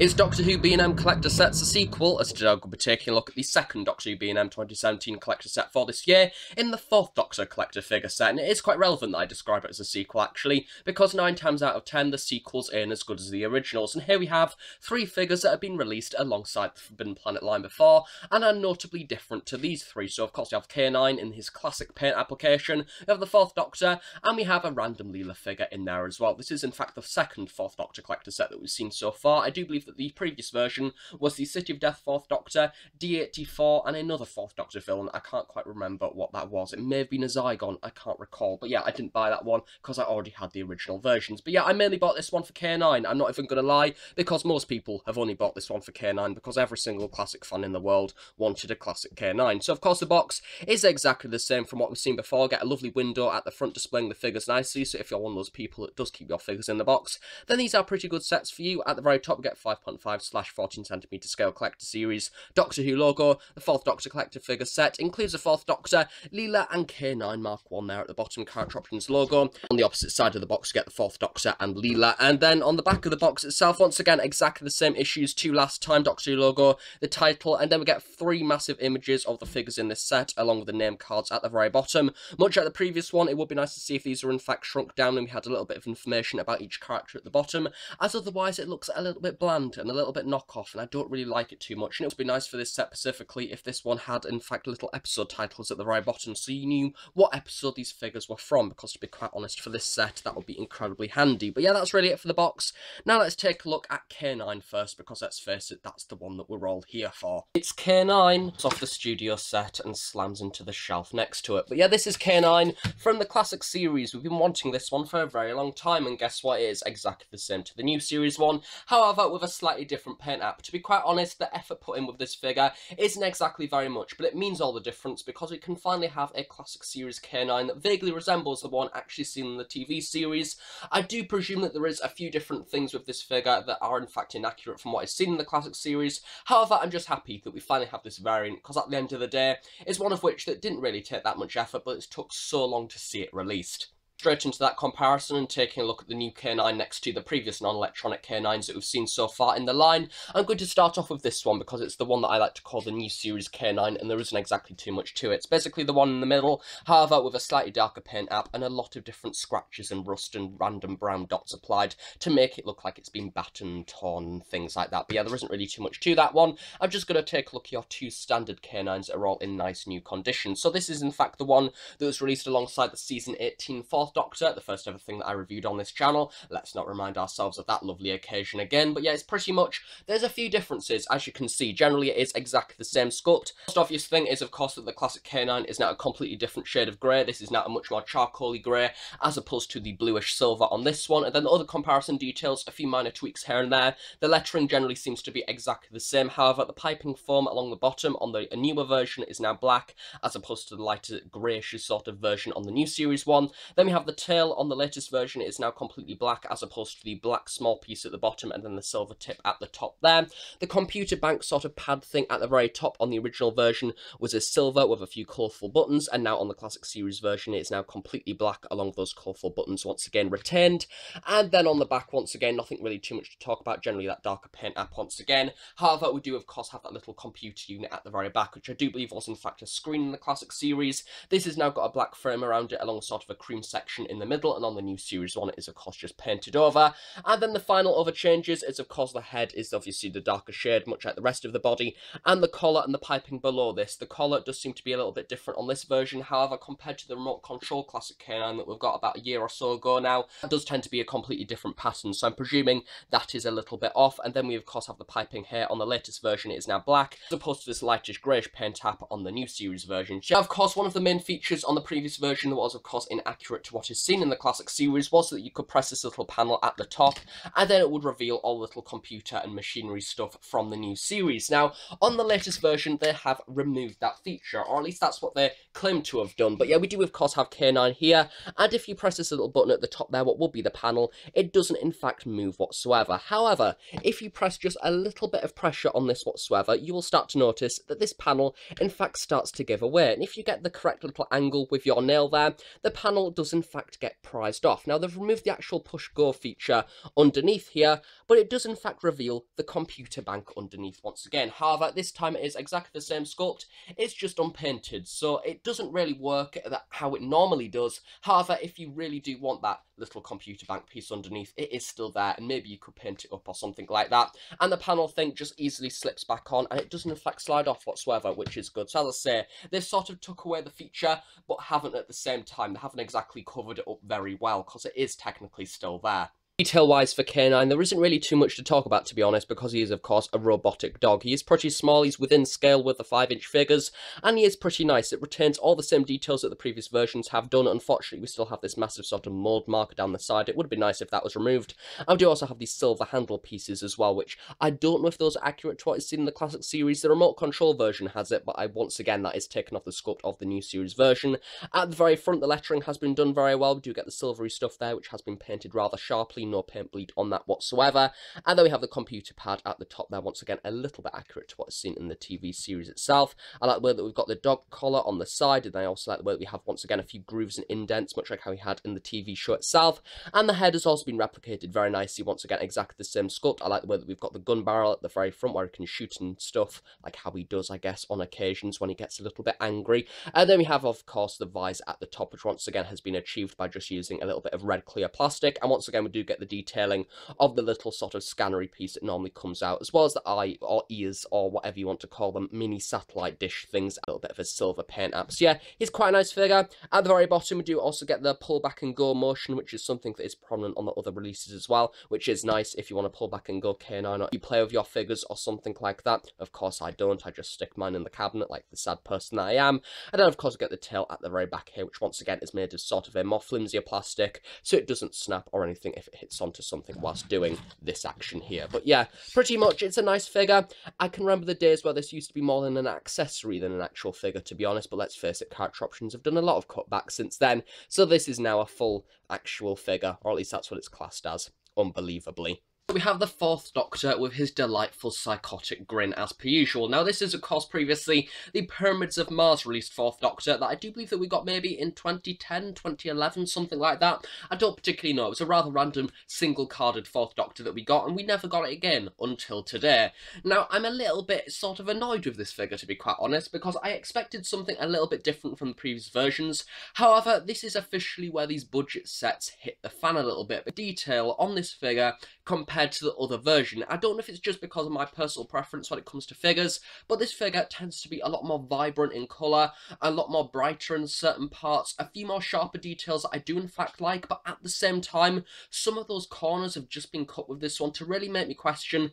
Is Doctor Who B&M Collector Sets a sequel? As today we'll be taking a look at the second Doctor Who B&M 2017 collector set for this year in the fourth Doctor collector figure set, and it is quite relevant that I describe it as a sequel actually, because 9 times out of 10 the sequels aren't as good as the originals. And here we have three figures that have been released alongside the Forbidden Planet line before and are notably different to these three. So of course we have K9 in his classic paint application, we have the fourth Doctor, and we have a random Leela figure in there as well. This is in fact the second fourth Doctor collector set that we've seen so far. I do believe that the previous version was the City of Death fourth Doctor, D84, and another fourth Doctor villain. I can't quite remember what that was. It may have been a Zygon, I can't recall. But yeah, I didn't buy that one because I already had the original versions. But yeah, I mainly bought this one for K9, I'm not even going to lie, because most people have only bought this one for K9 because every single classic fan in the world wanted a classic K9. So of course the box is exactly the same from what we've seen before. Get a lovely window at the front displaying the figures nicely, so if you're one of those people that does keep your figures in the box, then these are pretty good sets for you. At the very top we get 5.5/14cm scale collector series Doctor Who logo, the fourth Doctor collector figure set, includes the fourth Doctor, Leela and K9 Mark 1 there at the bottom, Character Options logo. On the opposite side of the box you get the fourth Doctor and Leela, and then on the back of the box itself, once again exactly the same issues to last time, Doctor Who logo, the title, and then we get three massive images of the figures in this set along with the name cards at the very bottom. Much like the previous one, it would be nice to see if these are in fact shrunk down and we had a little bit of information about each character at the bottom, as otherwise it looks a little bit bland and a little bit knockoff, and I don't really like it too much. And it would be nice for this set specifically if this one had in fact little episode titles at the right bottom, so you knew what episode these figures were from, because to be quite honest, for this set that would be incredibly handy. But yeah, that's really it for the box. Now let's take a look at K9 first, because let's face it, that's the one that we're all here for. It's K9. It's off the studio set and slams into the shelf next to it. But yeah, this is K9 from the classic series. We've been wanting this one for a very long time, and guess what, it is exactly the same to the new series one, however with a slightly different paint app. To be quite honest, the effort put in with this figure isn't exactly very much, but it means all the difference because we can finally have a classic series K9 that vaguely resembles the one actually seen in the TV series. I do presume that there is a few different things with this figure that are in fact inaccurate from what is seen in the classic series, however I'm just happy that we finally have this variant, because at the end of the day it's one of which that didn't really take that much effort, but it took so long to see it released. Straight into that comparison and taking a look at the new K9 next to the previous non-electronic K9s that we've seen so far in the line, I'm going to start off with this one because it's the one that I like to call the new series K9, and there isn't exactly too much to it. It's basically the one in the middle, however with a slightly darker paint app and a lot of different scratches and rust and random brown dots applied to make it look like it's been battened, torn and things like that. But yeah, there isn't really too much to that one. I'm just going to take a look at your two standard K9s that are all in nice new condition. So this is in fact the one that was released alongside the Season 18 fourth Doctor, the first ever thing that I reviewed on this channel. Let's not remind ourselves of that lovely occasion again. But yeah, it's pretty much, there's a few differences as you can see. Generally it is exactly the same sculpt. Most obvious thing is of course that the classic K9 is now a completely different shade of grey. This is now a much more charcoaly grey as opposed to the bluish silver on this one. And then the other comparison details, a few minor tweaks here and there. The lettering generally seems to be exactly the same, however the piping foam along the bottom on the newer version is now black as opposed to the lighter greyish sort of version on the new series one. Then we have the tail on the latest version, it is now completely black as opposed to the black small piece at the bottom and then the silver tip at the top there. The computer bank sort of pad thing at the very top on the original version was a silver with a few colourful buttons, and now on the classic series version it is now completely black along with those colourful buttons once again retained. And then on the back once again nothing really too much to talk about, generally that darker paint app once again. However we do of course have that little computer unit at the very back, which I do believe was in fact a screen in the classic series. This has now got a black frame around it along sort of a cream section in the middle, and on the new series one it is of course just painted over. And then the final other changes is of course the head is obviously the darker shade much like the rest of the body, and the collar and the piping below this. The collar does seem to be a little bit different on this version, however compared to the remote control classic K9 that we've got about a year or so ago now, it does tend to be a completely different pattern, so I'm presuming that is a little bit off. And then we of course have the piping here on the latest version, it is now black as opposed to this lightish greyish paint tap on the new series version. So of course one of the main features on the previous version that was of course inaccurate to what is seen in the classic series was that you could press this little panel at the top and then it would reveal all the little computer and machinery stuff from the new series. Now on the latest version they have removed that feature, or at least that's what they claim to have done. But yeah, we do of course have K9 here, and if you press this little button at the top there, what would be the panel, it doesn't in fact move whatsoever. However, if you press just a little bit of pressure on this whatsoever, you will start to notice that this panel in fact starts to give away, and if you get the correct little angle with your nail there, the panel doesn't in fact get prized off. Now, they've removed the actual push-go feature underneath here, but it does in fact reveal the computer bank underneath once again. However, this time it is exactly the same sculpt, it's just unpainted, so it doesn't really work how it normally does. However, if you really do want that little computer bank piece underneath, it is still there, and maybe you could paint it up or something like that. And the panel thing just easily slips back on, and it doesn't in fact slide off whatsoever, which is good. So as I say, they've sort of took away the feature, but haven't at the same time. They haven't exactly covered it up very well, because it is technically still there. Detail-wise for K9, there isn't really too much to talk about, to be honest, because he is, of course, a robotic dog. He is pretty small, he's within scale with the 5-inch figures, and he is pretty nice. It retains all the same details that the previous versions have done. Unfortunately, we still have this massive sort of mould mark down the side. It would have been nice if that was removed. I do also have these silver handle pieces as well, which I don't know if those are accurate to what is seen in the classic series. The remote control version has it, but once again, that is taken off the sculpt of the new series version. At the very front, the lettering has been done very well. We do get the silvery stuff there, which has been painted rather sharply. No paint bleed on that whatsoever. And then we have the computer pad at the top there, once again a little bit accurate to what is seen in the TV series itself. I like the way that we've got the dog collar on the side, and I also like the way that we have once again a few grooves and indents, much like how we had in the TV show itself. And the head has also been replicated very nicely, once again exactly the same sculpt. I like the way that we've got the gun barrel at the very front where he can shoot and stuff, like how he does, I guess, on occasions when he gets a little bit angry. And then we have, of course, the visor at the top, which once again has been achieved by just using a little bit of red clear plastic. And once again we do get the detailing of the little sort of scannery piece that normally comes out, as well as the eye or ears or whatever you want to call them, mini satellite dish things, a little bit of a silver paint app. So yeah, he's quite a nice figure. At the very bottom we do also get the pull back and go motion, which is something that is prominent on the other releases as well, which is nice if you want to pull back and go K9 or you play with your figures or something like that. Of course I don't, I just stick mine in the cabinet like the sad person that I am. And then of course we get the tail at the very back here, which once again is made of sort of a more flimsier plastic, so it doesn't snap or anything if it hits onto something whilst doing this action here. But yeah, pretty much it's a nice figure. I can remember the days where this used to be more than an accessory than an actual figure, to be honest, but let's face it, Character Options have done a lot of cutbacks since then, so this is now a full actual figure, or at least that's what it's classed as, unbelievably. We have the fourth Doctor with his delightful psychotic grin as per usual. Now this is of course previously the Pyramids of Mars released fourth Doctor that I do believe that we got maybe in 2010, 2011, something like that. I don't particularly know, it was a rather random single carded fourth Doctor that we got, and we never got it again until today. Now I'm a little bit sort of annoyed with this figure, to be quite honest, because I expected something a little bit different from the previous versions. However, this is officially where these budget sets hit the fan a little bit. The detail on this figure compared to the other version, I don't know if it's just because of my personal preference when it comes to figures, but this figure tends to be a lot more vibrant in colour, a lot more brighter in certain parts, a few more sharper details that I do in fact like, but at the same time, some of those corners have just been cut with this one to really make me question,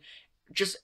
just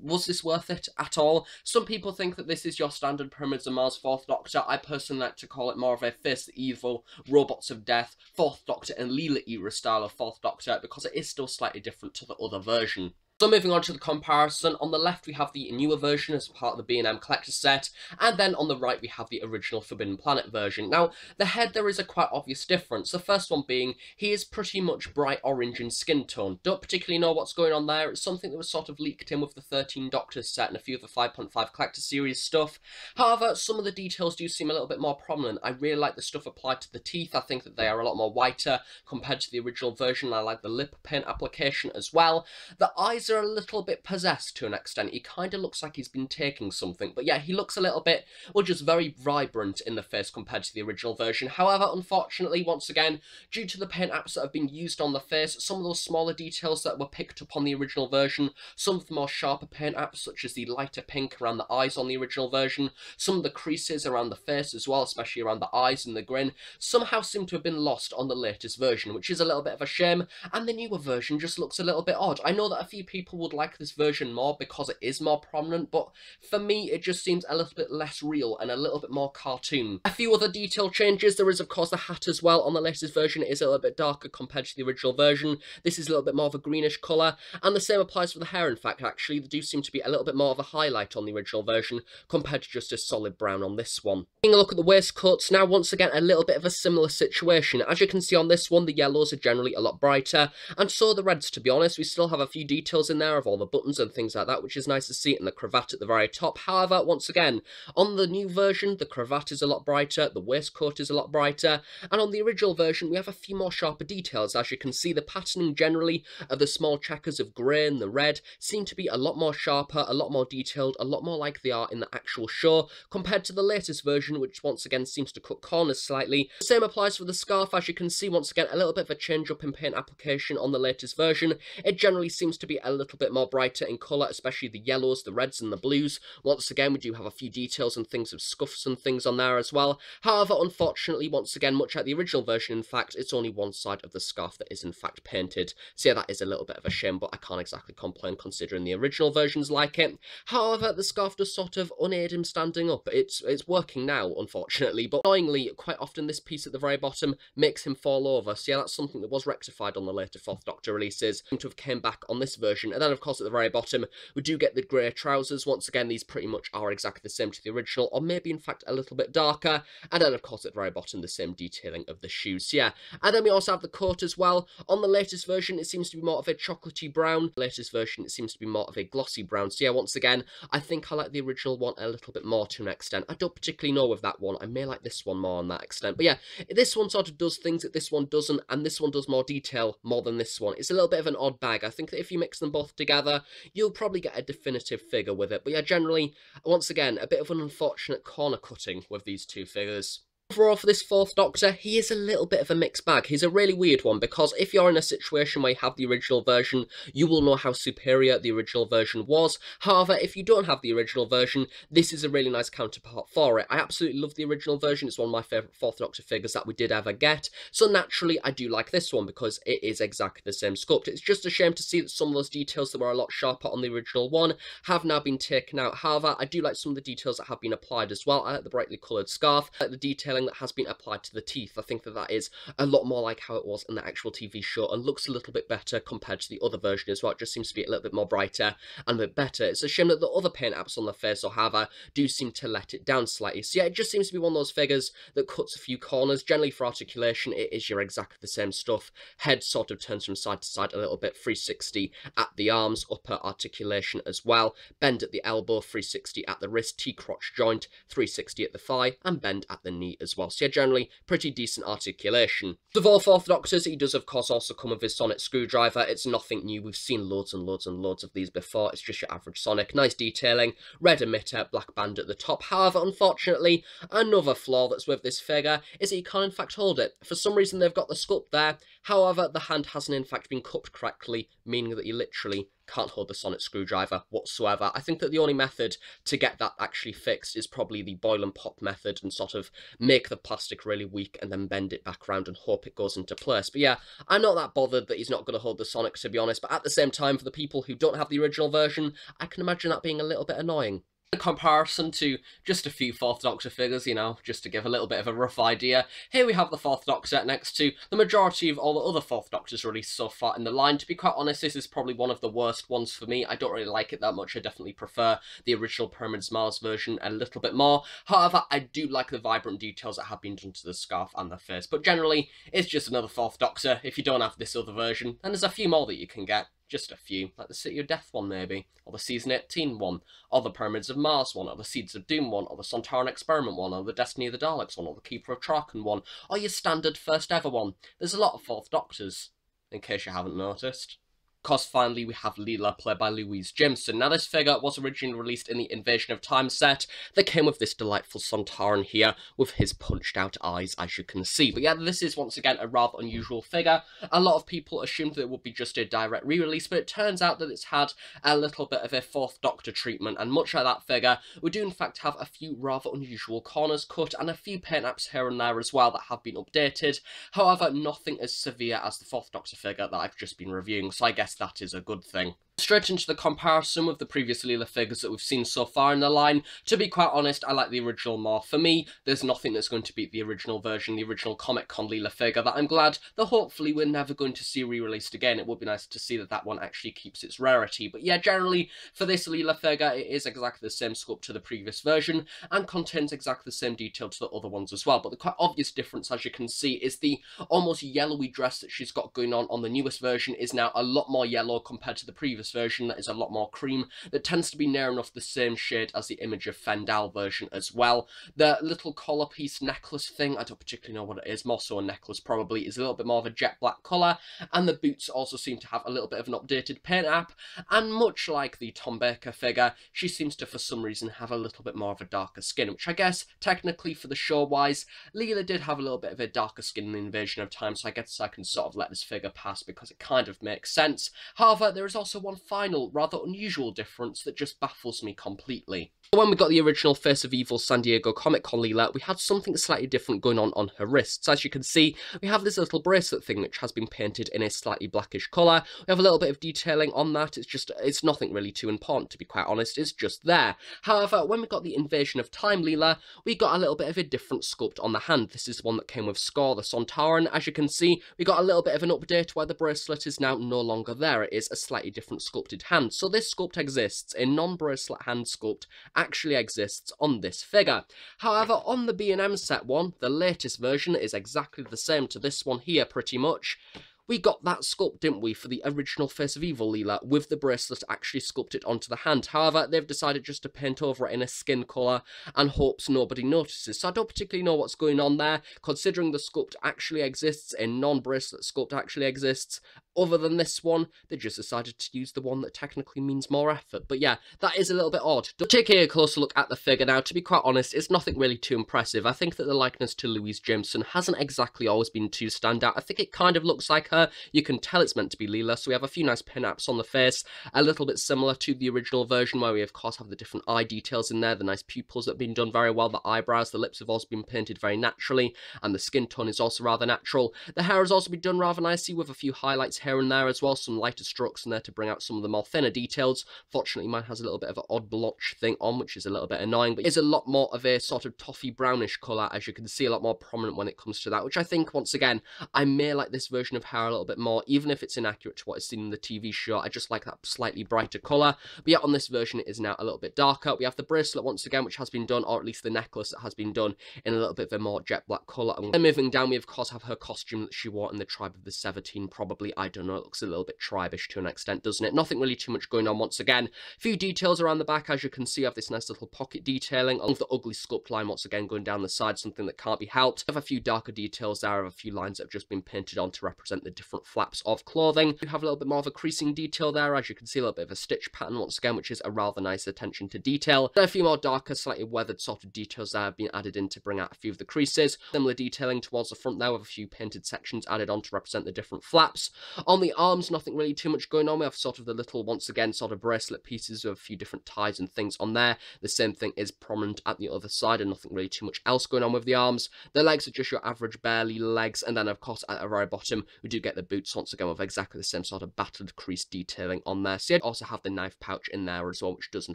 was this worth it at all? Some people think that this is your standard Pyramids of Mars fourth Doctor. I personally like to call it more of a Face the Evil, Robots of Death, fourth Doctor and Leela era style of fourth Doctor, because it is still slightly different to the other version. So moving on to the comparison, on the left we have the newer version as part of the B&M collector set, and then on the right we have the original Forbidden Planet version. Now, the head, there is a quite obvious difference. The first one being, he is pretty much bright orange in skin tone. Don't particularly know what's going on there, it's something that was sort of leaked in with the 13 Doctors set and a few of the 5.5 collector series stuff. However, some of the details do seem a little bit more prominent. I really like the stuff applied to the teeth, I think that they are a lot more whiter compared to the original version. I like the lip paint application as well. The eyes are a little bit possessed to an extent. He kind of looks like he's been taking something, but yeah, he looks a little bit, well, just very vibrant in the face compared to the original version. However, unfortunately, once again, due to the paint apps that have been used on the face, some of those smaller details that were picked up on the original version, some of the more sharper paint apps, such as the lighter pink around the eyes on the original version, some of the creases around the face as well, especially around the eyes and the grin, somehow seem to have been lost on the latest version, which is a little bit of a shame, and the newer version just looks a little bit odd. I know that a few people would like this version more because it is more prominent, but for me it just seems a little bit less real and a little bit more cartoon. A few other detail changes, there is of course the hat as well. On the latest version it is a little bit darker compared to the original version. This is a little bit more of a greenish colour, and the same applies for the hair. In fact, actually, there do seem to be a little bit more of a highlight on the original version compared to just a solid brown on this one. Taking a look at the waistcoats now, once again a little bit of a similar situation. As you can see on this one, the yellows are generally a lot brighter, and so are the reds, to be honest. We still have a few details in there of all the buttons and things like that, which is nice to see, and the cravat at the very top. However, once again, on the new version, the cravat is a lot brighter, the waistcoat is a lot brighter, and on the original version, we have a few more sharper details. As you can see, the patterning generally of the small checkers of grey and the red seem to be a lot more sharper, a lot more detailed, a lot more like they are in the actual show, compared to the latest version, which once again seems to cut corners slightly. The same applies for the scarf. As you can see, once again a little bit of a change up in paint application on the latest version. It generally seems to be a little bit more brighter in colour, especially the yellows, the reds and the blues. Once again, we do have a few details and things of scuffs and things on there as well. However, unfortunately, once again, much like the original version, in fact, it's only one side of the scarf that is in fact painted. So yeah, that is a little bit of a shame, but I can't exactly complain considering the original version's like it. However, the scarf does sort of unaid him standing up. It's working now, unfortunately, but annoyingly, quite often this piece at the very bottom makes him fall over. So yeah, that's something that was rectified on the later 4th Doctor releases, seem to have came back on this version. And then of course at the very bottom we do get the grey trousers. Once again, these pretty much are exactly the same to the original, or maybe in fact a little bit darker. And then of course at the very bottom the same detailing of the shoes. So yeah, and then we also have the coat as well. On the latest version it seems to be more of a chocolatey brown. The latest version it seems to be more of a glossy brown. So yeah, once again I think I like the original one a little bit more to an extent. I don't particularly know with that one. I may like this one more on that extent, but yeah, this one sort of does things that this one doesn't, and this one does more detail more than this one. It's a little bit of an odd bag. I think that if you mix them both together you'll probably get a definitive figure with it, but yeah, generally once again a bit of an unfortunate corner cutting with these two figures. Overall, for this 4th Doctor, he is a little bit of a mixed bag. He's a really weird one, because if you're in a situation where you have the original version, you will know how superior the original version was. However, if you don't have the original version, this is a really nice counterpart for it. I absolutely love the original version. It's one of my favourite 4th Doctor figures that we did ever get. So naturally, I do like this one, because it is exactly the same sculpt. It's just a shame to see that some of those details that were a lot sharper on the original one have now been taken out. However, I do like some of the details that have been applied as well. I like the brightly coloured scarf, I like the detailing that has been applied to the teeth. I think that that is a lot more like how it was in the actual TV show, and looks a little bit better compared to the other version as well. It just seems to be a little bit more brighter and a bit better. It's a shame that the other paint apps on the face or however do seem to let it down slightly. So yeah, it just seems to be one of those figures that cuts a few corners. Generally for articulation it is your exactly the same stuff. Head sort of turns from side to side a little bit, 360 at the arms, upper articulation as well, bend at the elbow, 360 at the wrist, T-crotch joint, 360 at the thigh and bend at the knee as well. So yeah, generally pretty decent articulation. Of all 4th Doctors, he does of course also come with his sonic screwdriver. It's nothing new. We've seen loads and loads and loads of these before. It's just your average sonic. Nice detailing, red emitter, black band at the top. However, unfortunately, another flaw that's with this figure is that you can't in fact hold it. For some reason they've got the sculpt there. However, the hand hasn't in fact been cupped correctly, meaning that you literally can't hold the sonic screwdriver whatsoever. I think that the only method to get that actually fixed is probably the boil and pop method, and sort of make the plastic really weak and then bend it back around and hope it goes into place. But yeah, I'm not that bothered that he's not going to hold the sonic, to be honest, but at the same time, for the people who don't have the original version, I can imagine that being a little bit annoying. In comparison to just a few 4th Doctor figures, you know, just to give a little bit of a rough idea, here we have the 4th Doctor next to the majority of all the other 4th Doctors released so far in the line. To be quite honest, this is probably one of the worst ones for me. I don't really like it that much. I definitely prefer the original Pyramids of Mars version a little bit more. However, I do like the vibrant details that have been done to the scarf and the face. But generally, it's just another 4th Doctor if you don't have this other version. And there's a few more that you can get. Just a few, like the City of Death one maybe, or the Season 18 one, or the Pyramids of Mars one, or the Seeds of Doom one, or the Sontaran Experiment one, or the Destiny of the Daleks one, or the Keeper of Traken one, or your standard first ever one. There's a lot of 4th Doctors, in case you haven't noticed. Of course, finally, we have Leela, played by Louise Jameson. Now, this figure was originally released in the Invasion of Time set that came with this delightful Sontaran here with his punched-out eyes, as you can see. But yeah, this is, once again, a rather unusual figure. A lot of people assumed that it would be just a direct re-release, but it turns out that it's had a little bit of a 4th Doctor treatment, and much like that figure, we do, in fact, have a few rather unusual corners cut and a few paint apps here and there as well that have been updated. However, nothing as severe as the 4th Doctor figure that I've just been reviewing, so I guess that is a good thing. stretch into the comparison with the previous Leela figures that we've seen so far in the line. To be quite honest, I like the original more. For me, there's nothing that's going to beat the original version, the original Comic Con Leela figure, that I'm glad that hopefully we're never going to see re-released again. It would be nice to see that that one actually keeps its rarity. But yeah, generally, for this Leela figure, it is exactly the same sculpt to the previous version and contains exactly the same detail to the other ones as well. But the quite obvious difference, as you can see, is the almost yellowy dress that she's got going on the newest version is now a lot more yellow compared to the previous version that is a lot more cream, that tends to be near enough the same shade as the Image of Fendal version as well. The little collar piece necklace thing, I don't particularly know what it is, more so a necklace probably, is a little bit more of a jet black color, and the boots also seem to have a little bit of an updated paint app, and much like the Tom Baker figure, she seems to for some reason have a little bit more of a darker skin, which I guess technically for the show wise, Leela did have a little bit of a darker skin in the Invasion of Time, so I guess I can sort of let this figure pass because it kind of makes sense. However, there is also one final, rather unusual difference that just baffles me completely. When we got the original Face of Evil San Diego Comic Con Leela, we had something slightly different going on her wrists. As you can see, we have this little bracelet thing which has been painted in a slightly blackish colour. We have a little bit of detailing on that. It's nothing really too important, to be quite honest. It's just there. However, when we got the Invasion of Time Leela, we got a little bit of a different sculpt on the hand. This is the one that came with Score, the Sontaran. As you can see, we got a little bit of an update where the bracelet is now no longer there. It is a slightly different sculpted hand. So this sculpt exists. A non-bracelet hand sculpt actually exists on this figure. However, on the B&M set one, the latest version is exactly the same to this one here pretty much. We got that sculpt, didn't we, for the original Face of Evil Leela, with the bracelet actually sculpted onto the hand. However, they've decided just to paint over it in a skin colour and hopes nobody notices. So I don't particularly know what's going on there, considering the sculpt actually exists, a non-bracelet sculpt actually exists. Other than this one, they just decided to use the one that technically means more effort. But yeah, that is a little bit odd. Taking a closer look at the figure now, to be quite honest, it's nothing really too impressive. I think that the likeness to Louise Jameson hasn't exactly always been too standout. I think it kind of looks like her. You can tell it's meant to be Leela, so we have a few nice pin-ups on the face, a little bit similar to the original version, where we of course have the different eye details in there, the nice pupils that have been done very well, the eyebrows, the lips have also been painted very naturally, and the skin tone is also rather natural. The hair has also been done rather nicely with a few highlights here and there as well, some lighter strokes in there to bring out some of the more thinner details. Fortunately, mine has a little bit of an odd blotch thing on, which is a little bit annoying, but is a lot more of a sort of toffee brownish colour, as you can see, a lot more prominent when it comes to that, which I think, once again, I may like this version of hair a little bit more, even if it's inaccurate to what is seen in the TV show. I just like that slightly brighter colour, but yet on this version, it is now a little bit darker. We have the bracelet, once again, which has been done, or at least the necklace that has been done in a little bit of a more jet black colour. And then moving down, we, of course, have her costume that she wore in the Tribe of the 17, probably, I don't know, it looks a little bit tribish to an extent, doesn't it? Nothing really too much going on once again. A few details around the back, as you can see, I have this nice little pocket detailing. I love the ugly sculpt line once again going down the side, something that can't be helped. I have a few darker details there, I have a few lines that have just been painted on to represent the different flaps of clothing. You have a little bit more of a creasing detail there, as you can see, a little bit of a stitch pattern once again, which is a rather nice attention to detail. Then a few more darker, slightly weathered sort of details there have been added in to bring out a few of the creases. Similar detailing towards the front there with a few painted sections added on to represent the different flaps. On the arms, nothing really too much going on. We have sort of the little, once again, sort of bracelet pieces with a few different ties and things on there. The same thing is prominent at the other side, and nothing really too much else going on with the arms. The legs are just your average barely legs, and then, of course, at the very bottom, we do get the boots once again with exactly the same sort of battered crease detailing on there. So you also have the knife pouch in there as well, which does, in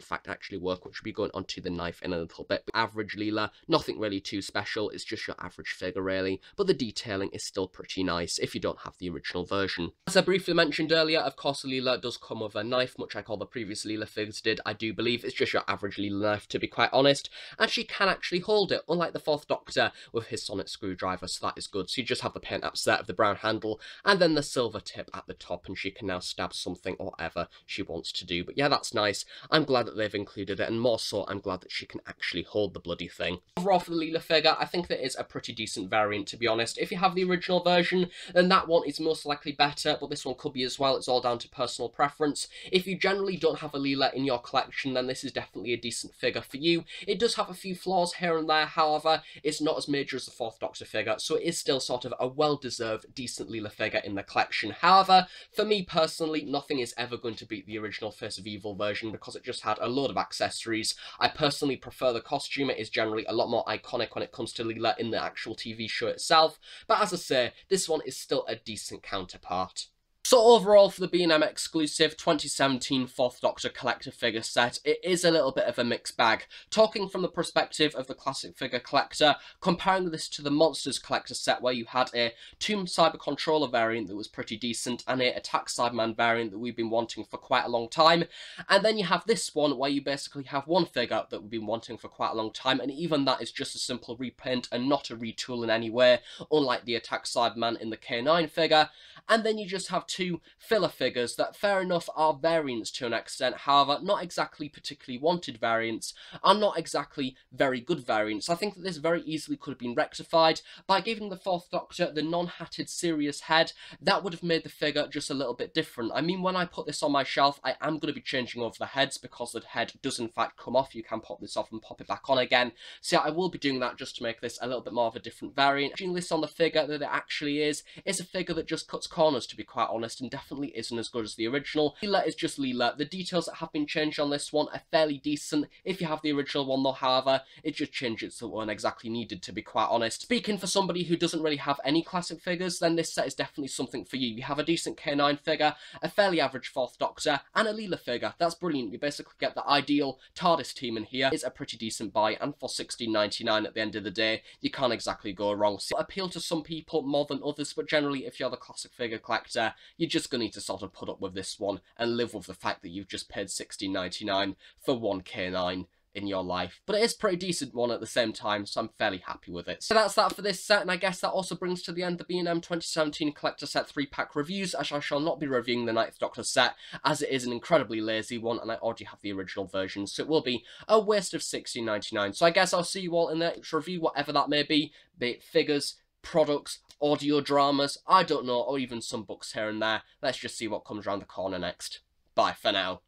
fact, actually work, which will be going onto the knife in a little bit. But average Leela, nothing really too special. It's just your average figure, really, but the detailing is still pretty nice if you don't have the original version. As I briefly mentioned earlier, of course, Leela does come with a knife, much like all the previous Leela figures did. I do believe it's just your average Leela knife, to be quite honest, and she can actually hold it, unlike the Fourth Doctor with his sonic screwdriver, so that is good. So you just have the paint up set of the brown handle, and then the silver tip at the top, and she can now stab something or whatever she wants to do. But yeah, that's nice. I'm glad that they've included it, and more so, I'm glad that she can actually hold the bloody thing. Overall, for the Leela figure, I think that is a pretty decent variant, to be honest. If you have the original version, then that one is most likely better, but this one could be as well. It's all down to personal preference. If you generally don't have a Leela in your collection, then this is definitely a decent figure for you. It does have a few flaws here and there, however, it's not as major as the Fourth Doctor figure, so it is still sort of a well-deserved, decent Leela figure in the collection. However, for me personally, nothing is ever going to beat the original Face of Evil version because it just had a load of accessories. I personally prefer the costume. It is generally a lot more iconic when it comes to Leela in the actual TV show itself, but as I say, this one is still a decent counterpart. So overall, for the B&M exclusive 2017 4th Doctor collector figure set, it is a little bit of a mixed bag. Talking from the perspective of the classic figure collector, comparing this to the Monsters collector set where you had a Tomb Cyber Controller variant that was pretty decent and a Attack Cyberman variant that we've been wanting for quite a long time, and then you have this one where you basically have one figure that we've been wanting for quite a long time, and even that is just a simple repaint and not a retool in any way, unlike the Attack Cyberman in the K9 figure. And then you just have two filler figures that, fair enough, are variants to an extent, however, not exactly particularly wanted variants, are not exactly very good variants. I think that this very easily could have been rectified by giving the 4th Doctor the non-hatted serious head. That would have made the figure just a little bit different. I mean, when I put this on my shelf, I am going to be changing over the heads because the head does in fact come off. You can pop this off and pop it back on again. So yeah, I will be doing that just to make this a little bit more of a different variant. Doing this on the figure that it actually is, it's a figure that just cuts corners, to be quite honest, and definitely isn't as good as the original. Leela is just Leela. The details that have been changed on this one are fairly decent. If you have the original one though, however, it just changes that weren't exactly needed, to be quite honest. Speaking for somebody who doesn't really have any classic figures, then this set is definitely something for you. You have a decent K9 figure, a fairly average 4th Doctor, and a Leela figure. That's brilliant. You basically get the ideal TARDIS team in here. It's a pretty decent buy, and for $16.99 at the end of the day, you can't exactly go wrong. So it'll appeal to some people more than others, but generally, if you're the classic figure collector, you're just going to need to sort of put up with this one and live with the fact that you've just paid $16.99 for one K9 in your life. But it is a pretty decent one at the same time, so I'm fairly happy with it. So that's that for this set, and I guess that also brings to the end the B&M 2017 Collector Set 3-pack reviews, as I shall not be reviewing the 9th Doctor set, as it is an incredibly lazy one, and I already have the original version, so it will be a waste of $16.99. So I guess I'll see you all in the next review, whatever that may be it figures, products, audio dramas, I don't know, or even some books here and there. Let's just see what comes around the corner next. Bye for now.